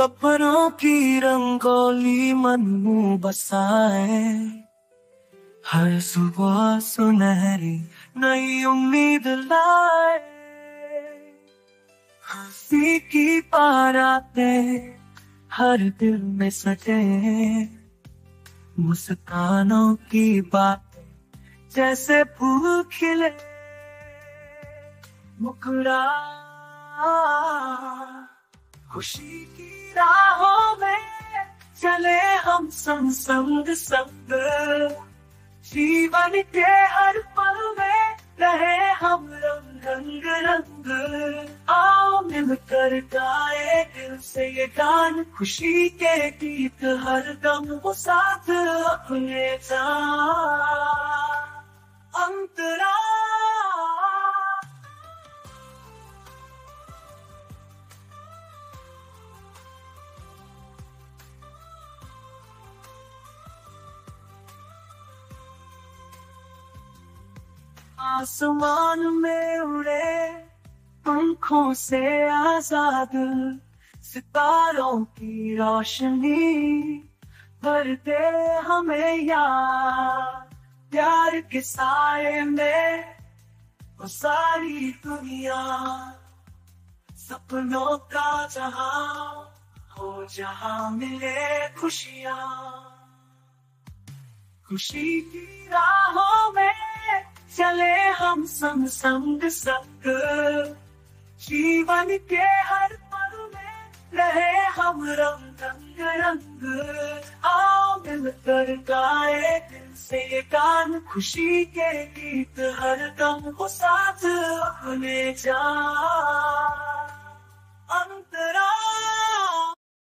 सपनों की रंगोली मन में बसाए, हर सुबह सुनहरी नई उम्मीद लाए। हंसी की बारातें हर दिल में सजे, मुस्कानों की बातें जैसे फूल खिले। मुकड़ा खुशी की राहों में चले हम संग संग, जीवन के हर पल में रहे हम रंग रंग रंग। आओ मिलकर गाए दिल से ये गान, खुशी के गीत हर दम वो साथ अपने जान। अंतरा आसमान में उड़े पंखों से आजाद, सितारों की रोशनी भरते हमें याद। प्यार के साए में वो सारी दुनिया, सपनों का जहां हो जहां मिले खुशियाँ। खुशी की राहों में चले हम संग संग संग, जीवन के हर पल में रहे हम रंग रंग रंग। आओ मिलकर गाए दिल से ये गान, खुशी के गीत हर दम वो साथ अपने जान।